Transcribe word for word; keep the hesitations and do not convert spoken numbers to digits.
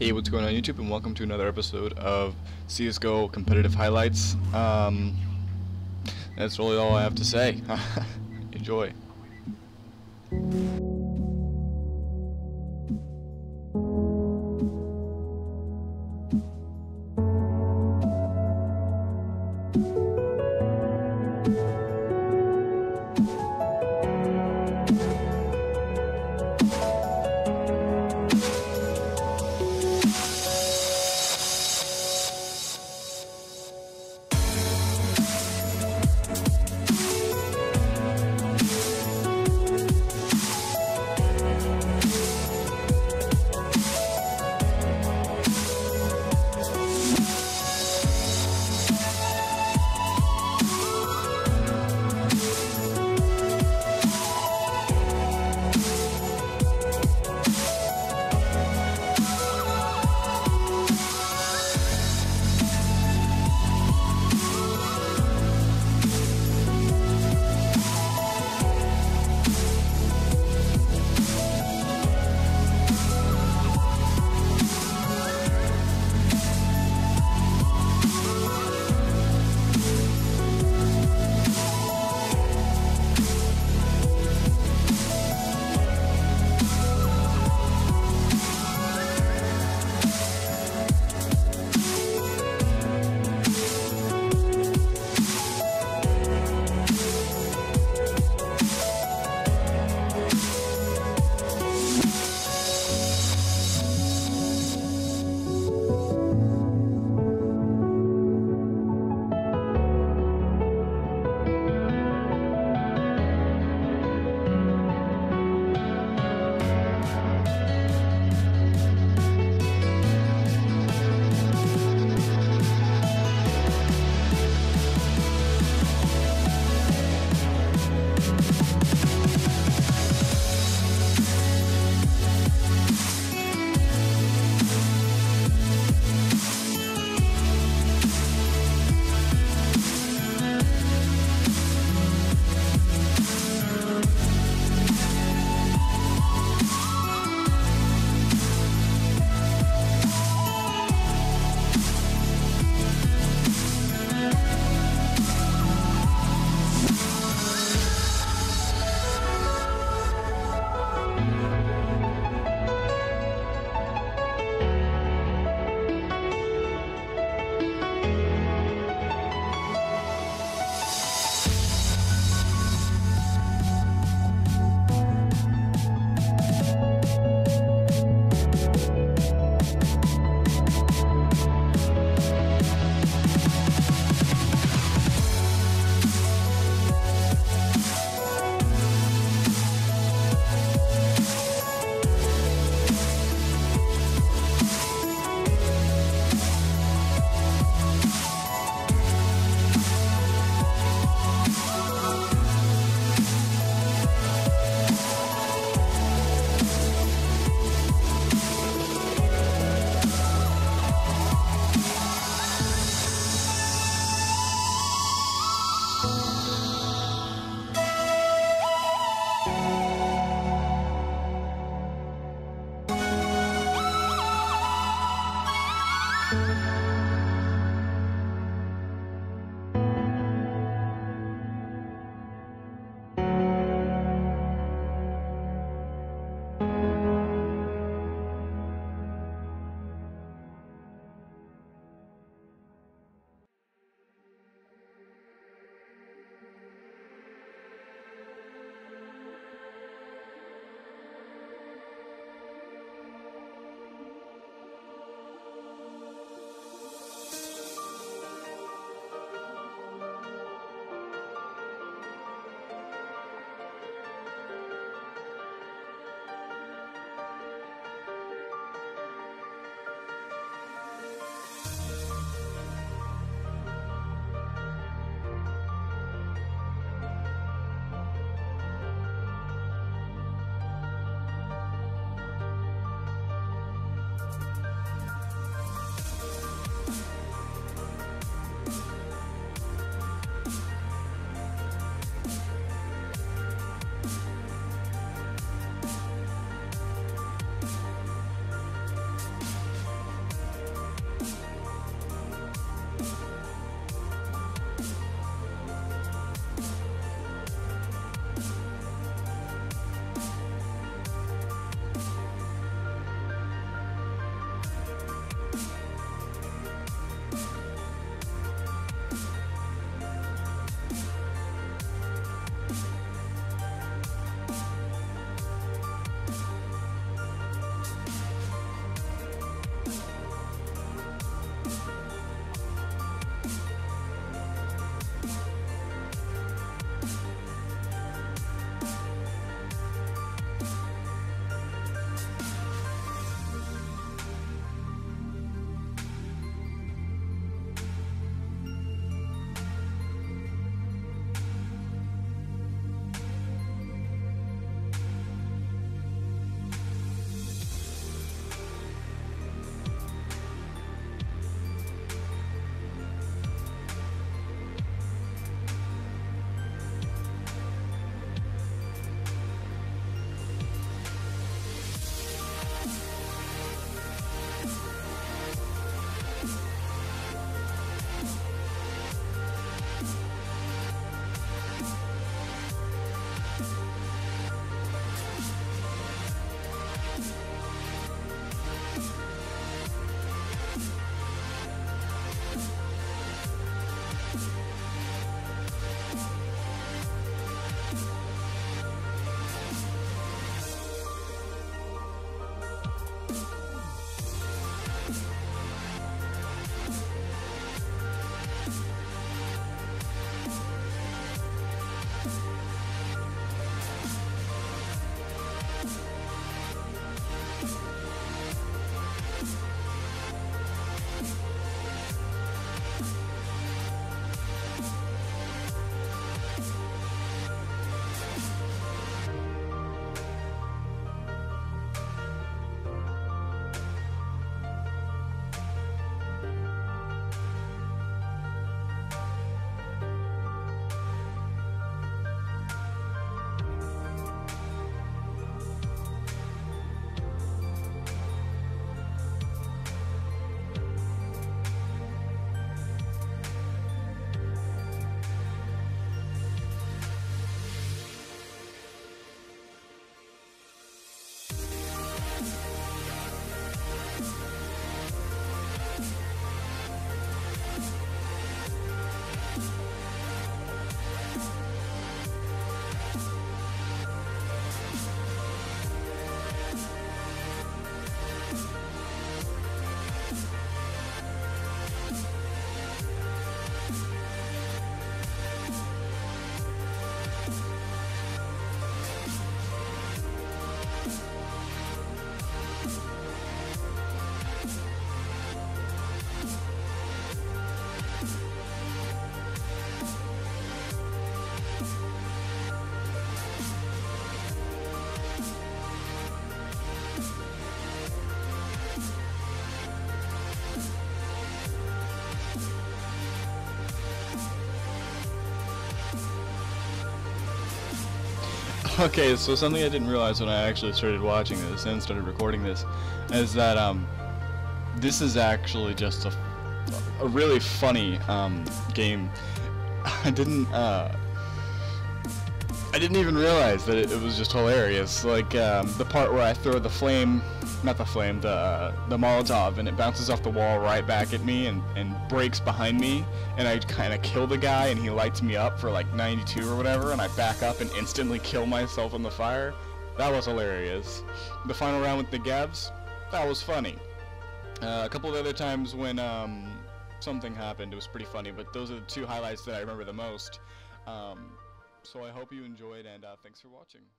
Hey, what's going on YouTube, and welcome to another episode of C S G O Competitive Highlights. Um, that's really all I have to say. Enjoy. Okay, so something I didn't realize when I actually started watching this and started recording this is that um, this is actually just a, a really funny um, game. I didn't uh, I didn't even realize that it, it was just hilarious. Like um, the part where I throw the flame, not the flame, the uh, the Molotov, and it bounces off the wall right back at me and, and breaks behind me, and I kind of kill the guy, and he lights me up for like ninety-two or whatever, and I back up and instantly kill myself in the fire. That was hilarious. The final round with the Gevs, that was funny. Uh, a couple of other times when um, something happened, it was pretty funny, but those are the two highlights that I remember the most. Um, So I hope you enjoyed, and uh, thanks for watching.